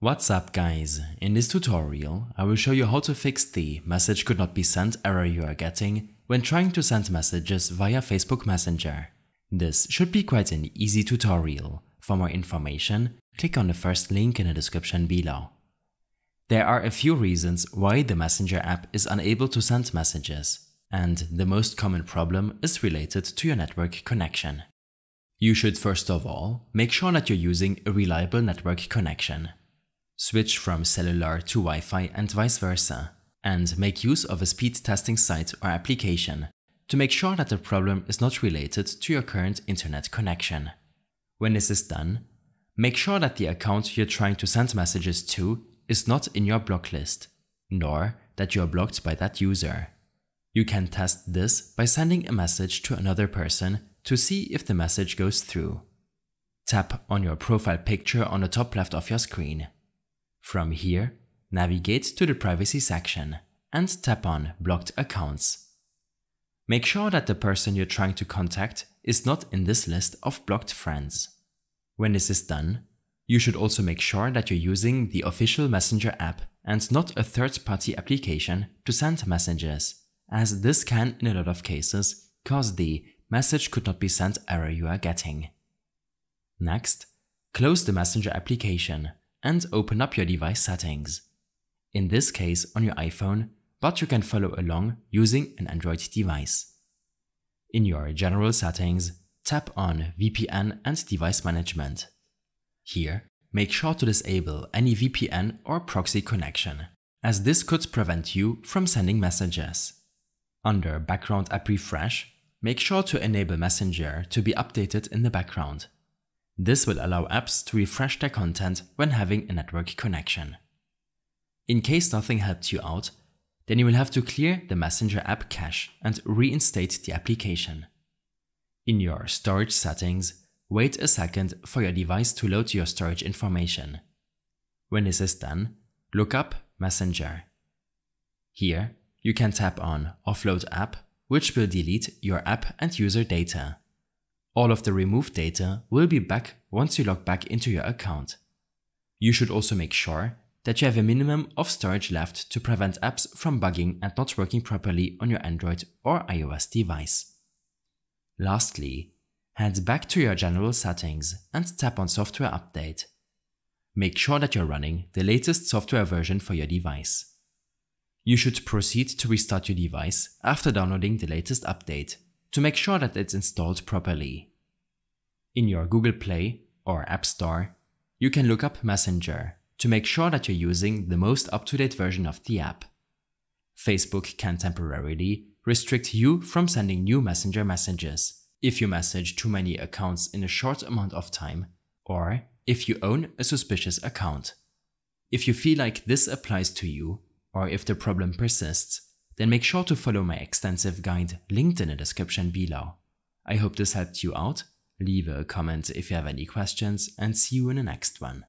What's up guys, in this tutorial I will show you how to fix the message could not be sent error you are getting when trying to send messages via Facebook Messenger. This should be quite an easy tutorial. For more information, click on the first link in the description below. There are a few reasons why the Messenger app is unable to send messages, and the most common problem is related to your network connection. You should first of all make sure that you're using a reliable network connection. Switch from cellular to Wi-Fi and vice versa, and make use of a speed testing site or application to make sure that the problem is not related to your current internet connection. When this is done, make sure that the account you're trying to send messages to is not in your block list, nor that you're blocked by that user. You can test this by sending a message to another person to see if the message goes through. Tap on your profile picture on the top left of your screen. From here, navigate to the Privacy section and tap on Blocked Accounts. Make sure that the person you're trying to contact is not in this list of blocked friends. When this is done, you should also make sure that you're using the official Messenger app and not a third-party application to send messages, as this can, in a lot of cases, cause the message could not be sent error you are getting. Next, close the Messenger application and open up your device settings. In this case on your iPhone, but you can follow along using an Android device. In your general settings, tap on VPN and device management. Here, make sure to disable any VPN or proxy connection, as this could prevent you from sending messages. Under Background App Refresh, make sure to enable Messenger to be updated in the background. This will allow apps to refresh their content when having a network connection. In case nothing helped you out, then you will have to clear the Messenger app cache and reinstate the application. In your storage settings, wait a second for your device to load your storage information. When this is done, look up Messenger. Here, you can tap on Offload App, which will delete your app and user data. All of the removed data will be back once you log back into your account. You should also make sure that you have a minimum of storage left to prevent apps from bugging and not working properly on your Android or iOS device. Lastly, head back to your general settings and tap on Software Update. Make sure that you're running the latest software version for your device. You should proceed to restart your device after downloading the latest update to make sure that it's installed properly. In your Google Play or App Store, you can look up Messenger to make sure that you're using the most up-to-date version of the app. Facebook can temporarily restrict you from sending new Messenger messages if you message too many accounts in a short amount of time, or if you own a suspicious account. If you feel like this applies to you, or if the problem persists, then make sure to follow my extensive guide linked in the description below. I hope this helped you out. Leave a comment if you have any questions, and see you in the next one.